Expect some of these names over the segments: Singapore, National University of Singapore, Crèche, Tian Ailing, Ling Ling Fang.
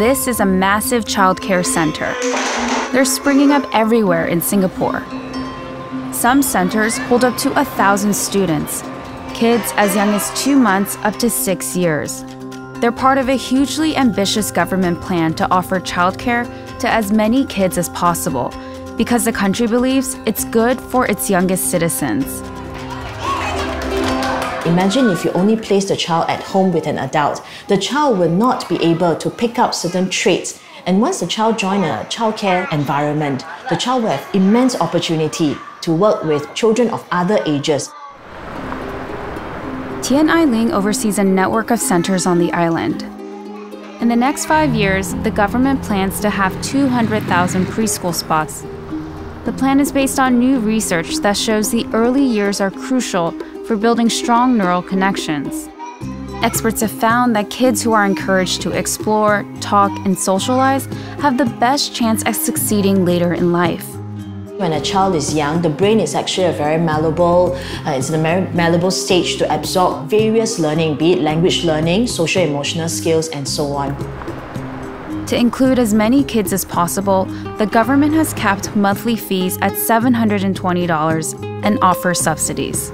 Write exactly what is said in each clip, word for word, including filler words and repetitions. This is a massive childcare center. They're springing up everywhere in Singapore. Some centers hold up to a thousand students, kids as young as two months up to six years. They're part of a hugely ambitious government plan to offer childcare to as many kids as possible, because the country believes it's good for its youngest citizens. Imagine if you only place the child at home with an adult. The child will not be able to pick up certain traits. And once the child joins a childcare environment, the child will have immense opportunity to work with children of other ages. Tian Ailing oversees a network of centers on the island. In the next five years, the government plans to have two hundred thousand preschool spots. The plan is based on new research that shows the early years are crucial for building strong neural connections. Experts have found that kids who are encouraged to explore, talk, and socialize have the best chance at succeeding later in life. When a child is young, the brain is actually a very malleable, uh, it's in a very malleable stage to absorb various learning, be it language learning, social-emotional skills, and so on. To include as many kids as possible, the government has capped monthly fees at seven hundred twenty dollars and offers subsidies.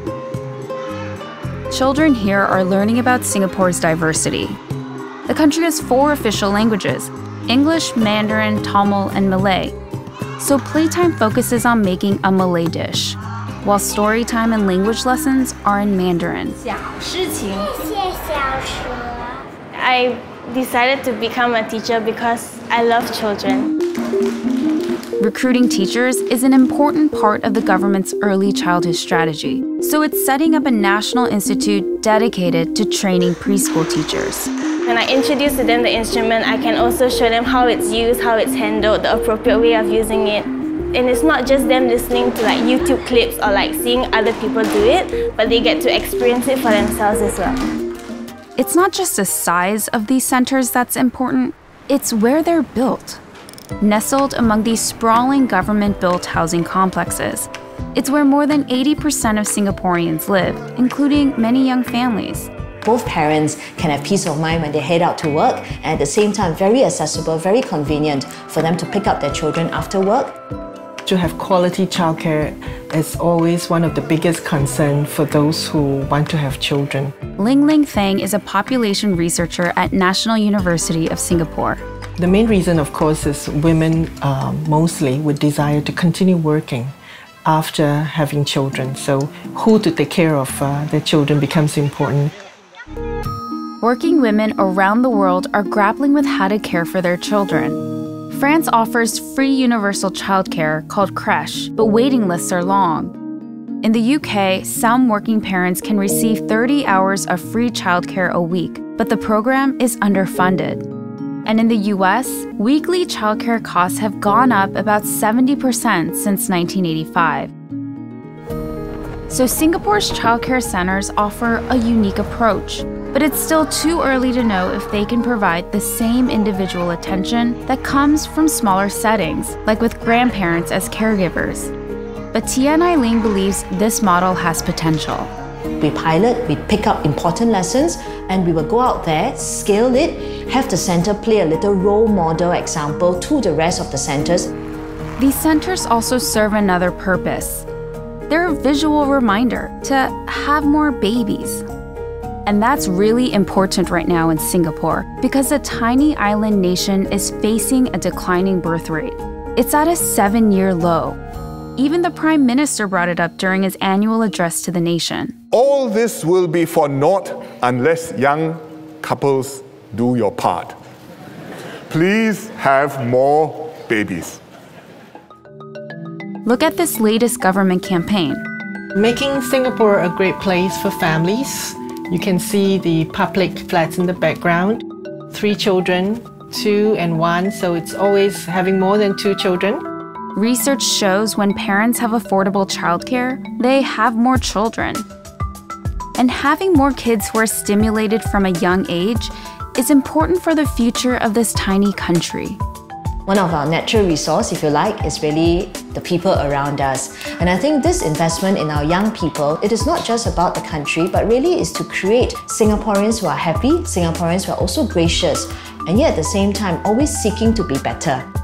Children here are learning about Singapore's diversity. The country has four official languages: English, Mandarin, Tamil, and Malay. So playtime focuses on making a Malay dish, while story time and language lessons are in Mandarin. I decided to become a teacher because I love children. Recruiting teachers is an important part of the government's early childhood strategy, so it's setting up a national institute dedicated to training preschool teachers. When I introduce to them the instrument, I can also show them how it's used, how it's handled, the appropriate way of using it. And it's not just them listening to like YouTube clips or like seeing other people do it, but they get to experience it for themselves as well. It's not just the size of these centers that's important, it's where they're built. Nestled among these sprawling government-built housing complexes, it's where more than eighty percent of Singaporeans live, including many young families. Both parents can have peace of mind when they head out to work, and at the same time, very accessible, very convenient for them to pick up their children after work. To have quality childcare is always one of the biggest concerns for those who want to have children. Ling Ling Fang is a population researcher at National University of Singapore. The main reason, of course, is women uh, mostly would desire to continue working after having children. So who to take care of uh, their children becomes important. Working women around the world are grappling with how to care for their children. France offers free universal childcare called Crèche, but waiting lists are long. In the U K, some working parents can receive thirty hours of free childcare a week, but the program is underfunded. And in the U S, weekly childcare costs have gone up about seventy percent since nineteen eighty-five. So Singapore's childcare centers offer a unique approach, but it's still too early to know if they can provide the same individual attention that comes from smaller settings, like with grandparents as caregivers. But Tian Ailing believes this model has potential. We pilot, we pick up important lessons, and we will go out there, scale it, have the centre play a little role model example to the rest of the centres. These centres also serve another purpose. They're a visual reminder to have more babies. And that's really important right now in Singapore, because the tiny island nation is facing a declining birth rate. It's at a seven-year low. Even the Prime Minister brought it up during his annual address to the nation. All this will be for naught unless young couples do your part. Please have more babies. Look at this latest government campaign. Making Singapore a great place for families. You can see the public flats in the background. Three children, two and one, so it's always having more than two children. Research shows when parents have affordable childcare, they have more children. And having more kids who are stimulated from a young age is important for the future of this tiny country. One of our natural resources, if you like, is really the people around us. And I think this investment in our young people, it is not just about the country, but really is to create Singaporeans who are happy, Singaporeans who are also gracious, and yet at the same time always seeking to be better.